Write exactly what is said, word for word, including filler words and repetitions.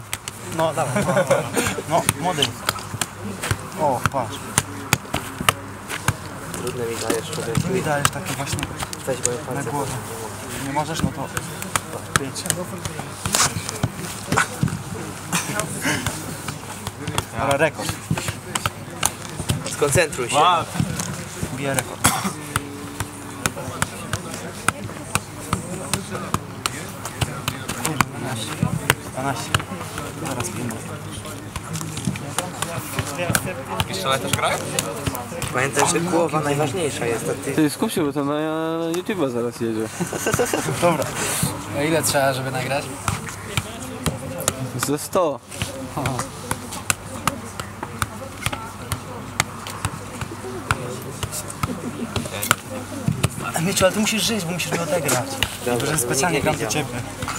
prostu. No dawaj. No, młody. O, patrz. Trudne mi dajesz człowiek. Mi dajesz takie właśnie na głowę. Nie możesz, no to pięć. Ale rekord. Skoncentruj się. Bije rekord. dwanaście. Teraz piętnaście. Jeszcze latasz graj? Pamiętaj, że głowa najważniejsza jest. Ty... ty skup się, bo to na YouTube'a zaraz jedzie. Dobra. A ile trzeba, żeby nagrać? Ze sto. Aha. Mieciu, ale ty musisz żyć, bo musisz mi odegrać. Dobrze, specjalnie gram do ciebie.